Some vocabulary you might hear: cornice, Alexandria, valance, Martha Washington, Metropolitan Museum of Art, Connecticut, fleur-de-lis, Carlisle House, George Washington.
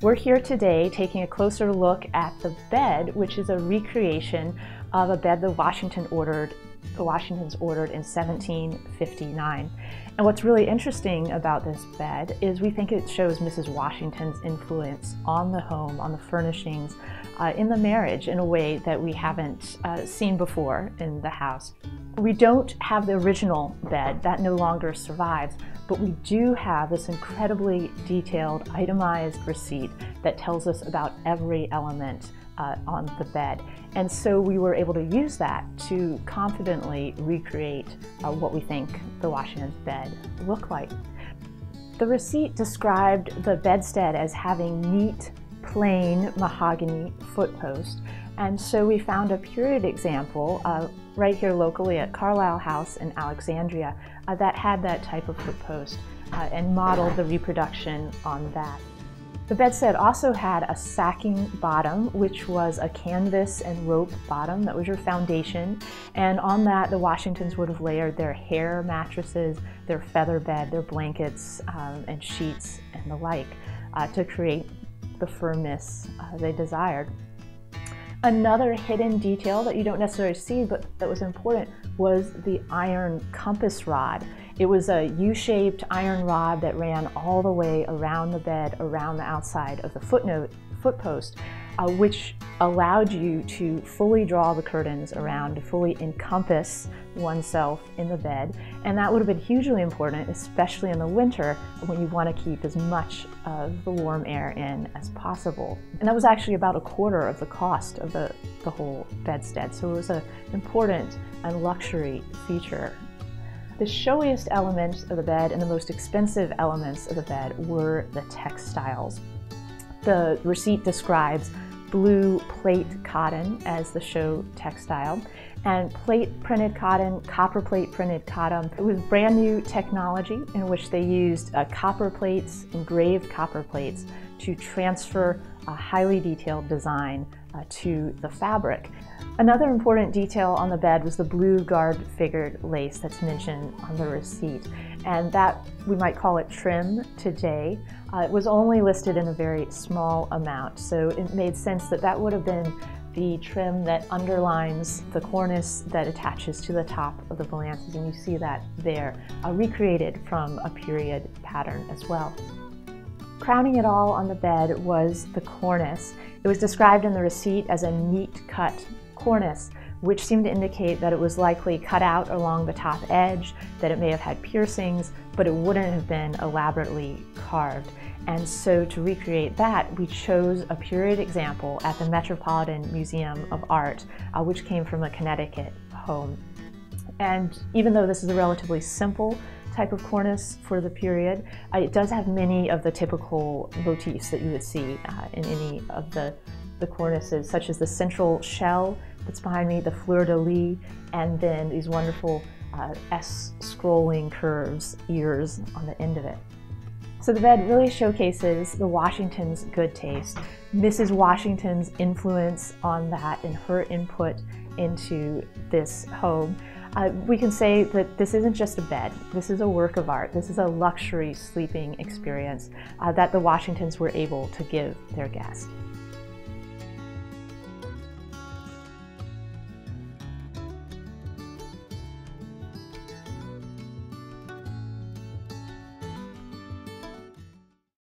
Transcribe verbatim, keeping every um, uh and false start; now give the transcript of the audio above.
We're here today taking a closer look at the bed, which is a recreation of a bed that Washington ordered, Washington's ordered in seventeen fifty-nine. And what's really interesting about this bed is we think it shows Missus Washington's influence on the home, on the furnishings, uh, in the marriage in a way that we haven't uh, seen before in the house. We don't have the original bed, that no longer survives, but we do have this incredibly detailed, itemized receipt that tells us about every element Uh, on the bed. And so we were able to use that to confidently recreate uh, what we think the Washington's bed looked like. The receipt described the bedstead as having neat, plain mahogany footpost. And so we found a period example uh, right here locally at Carlisle House in Alexandria uh, that had that type of footpost uh, and modeled the reproduction on that. The bedstead also had a sacking bottom, which was a canvas and rope bottom. That was your foundation. And on that, the Washingtons would have layered their hair mattresses, their feather bed, their blankets um, and sheets and the like uh, to create the firmness uh, they desired. Another hidden detail that you don't necessarily see, but that was important, was the iron compass rod. It was a U-shaped iron rod that ran all the way around the bed, around the outside of the footnote, footpost, uh, which allowed you to fully draw the curtains around, to fully encompass oneself in the bed. And that would have been hugely important, especially in the winter, when you want to keep as much of the warm air in as possible. And that was actually about a quarter of the cost of the, the whole bedstead. So it was an important and luxury feature. The showiest elements of the bed and the most expensive elements of the bed were the textiles. The receipt describes blue plate cotton as the show textile, and plate printed cotton, copper plate printed cotton. It was brand new technology in which they used uh, copper plates, engraved copper plates, to transfer a highly detailed design uh, to the fabric. Another important detail on the bed was the blue guard figured lace that's mentioned on the receipt, and that we might call it trim today. Uh, it was only listed in a very small amount, so it made sense that that would have been the trim that underlines the cornice that attaches to the top of the valances, and you see that there, uh, recreated from a period pattern as well. Crowning it all on the bed was the cornice. It was described in the receipt as a neat cut cornice, which seemed to indicate that it was likely cut out along the top edge, that it may have had piercings, but it wouldn't have been elaborately carved. And so to recreate that, we chose a period example at the Metropolitan Museum of Art, uh, which came from a Connecticut home. And even though this is a relatively simple type of cornice for the period, uh, it does have many of the typical motifs that you would see uh, in any of the, the cornices, such as the central shell that's behind me, the fleur-de-lis, and then these wonderful uh, S-scrolling curves, ears on the end of it. So the bed really showcases the Washingtons' good taste, Missus Washington's influence on that and her input into this home. Uh, we can say that this isn't just a bed, this is a work of art, this is a luxury sleeping experience uh, that the Washingtons were able to give their guests.